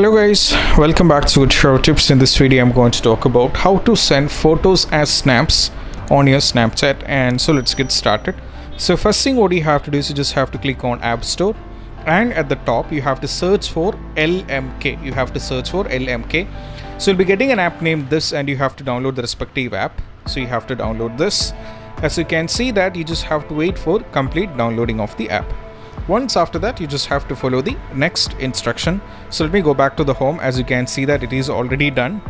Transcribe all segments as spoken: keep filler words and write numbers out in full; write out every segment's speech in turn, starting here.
Hello guys, welcome back to GetDroidTips. In this video I'm going to talk about how to send photos as snaps on your Snapchat, and so let's get started. So first thing what you have to do is you just have to click on App Store, and at the top you have to search for L M K. You have to search for L M K. So you'll be getting an app named this, and you have to download the respective app. So you have to download this. As you can see that you just have to wait for complete downloading of the app. Once after that, you just have to follow the next instruction. So let me go back to the home. As you can see that it is already done,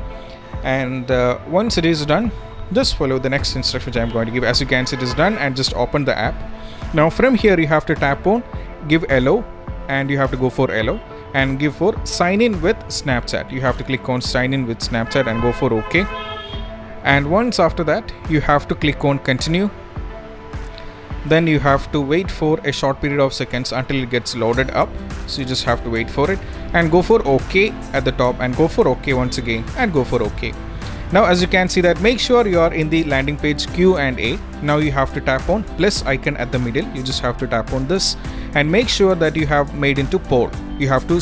and uh, once it is done, just follow the next instruction which I'm going to give. As you can see, it is done, and just open the app. Now from here you have to tap on give hello, and you have to go for hello and give for sign in with Snapchat. You have to click on sign in with Snapchat and go for OK. And once after that, you have to click on continue. Then you have to wait for a short period of seconds until it gets loaded up. So you just have to wait for it and go for OK at the top, and go for OK once again, and go for OK. Now as you can see that, make sure you are in the landing page Q and A. Now you have to tap on plus icon at the middle. You just have to tap on this and make sure that you have made into poll. You have to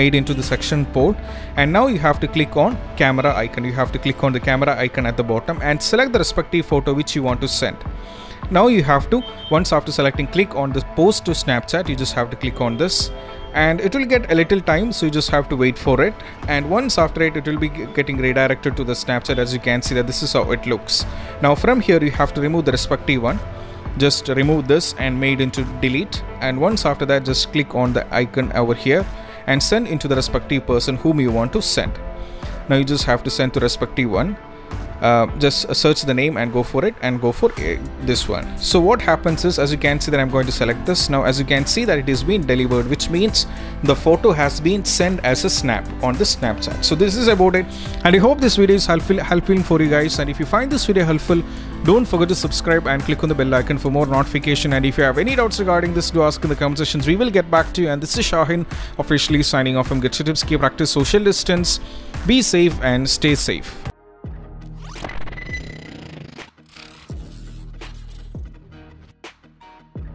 made into the section poll, and now you have to click on camera icon. You have to click on the camera icon at the bottom and select the respective photo which you want to send. Now you have to, once after selecting, click on the post to Snapchat. You just have to click on this, and it will get a little time, so you just have to wait for it. And once after it, it will be getting redirected to the Snapchat. As you can see that this is how it looks. Now from here you have to remove the respective one. Just remove this and made into delete, and once after that just click on the icon over here and send into the respective person whom you want to send. Now you just have to send to respective one. Uh, just search the name and go for it, and go for uh, this one. So what happens is, as you can see that I'm going to select this. Now as you can see that it is being delivered, which means the photo has been sent as a snap on the Snapchat. So this is about it, and I hope this video is helpful helping for you guys. And if you find this video helpful, don't forget to subscribe and click on the bell icon for more notification. And if you have any doubts regarding this, do ask in the comment sections. We will get back to you. And this is Shahin officially signing off from GetDroidTips. Keep practice social distance, be safe and stay safe.